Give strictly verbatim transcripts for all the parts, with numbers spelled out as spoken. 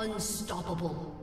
Unstoppable.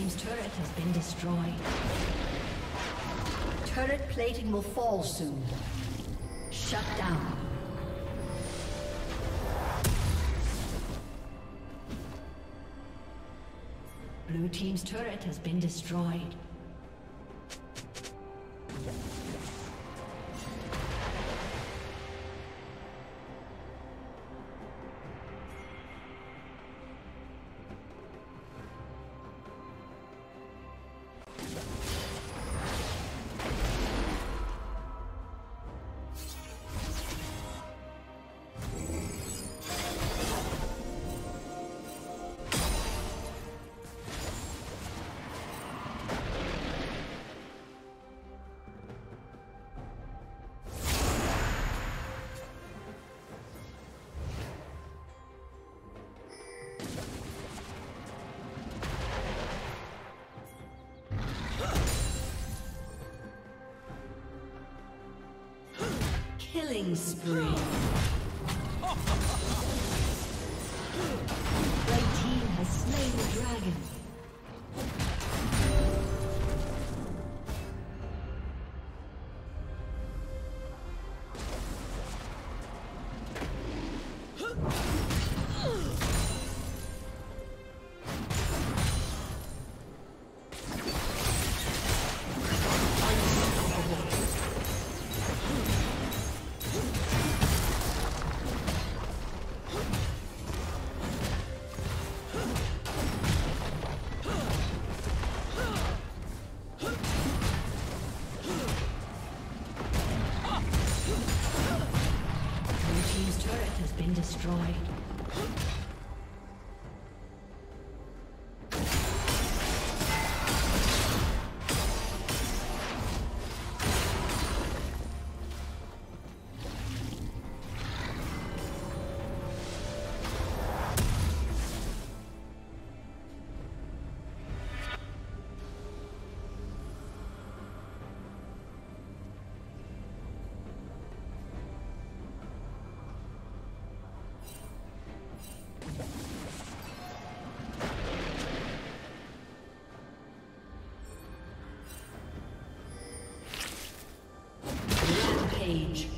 team's turret has been destroyed. Turret plating will fall soon. Shut down. Blue team's turret has been destroyed. Killing spree. Red team has slain the dragon. Age.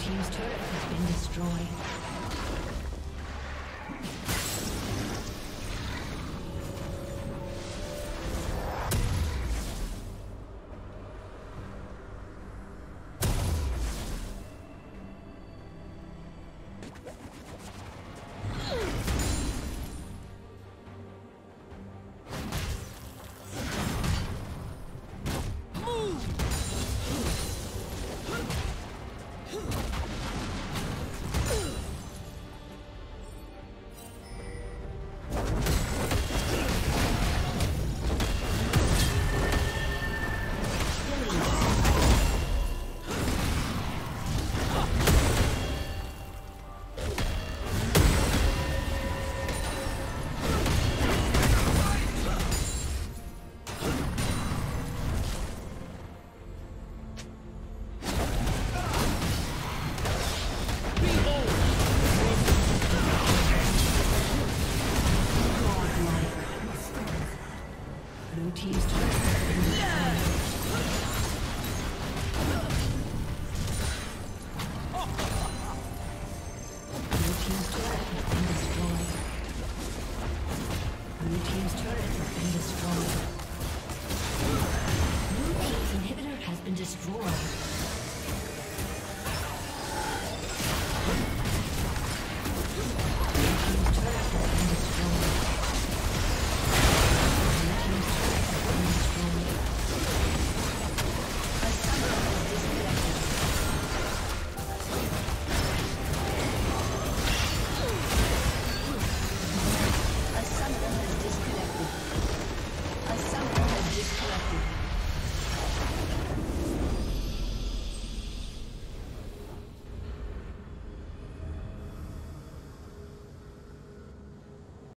Team's turret has been destroyed. team's turret has been destroyed. Blue team's turret has been destroyed. Blue team's inhibitor has been destroyed.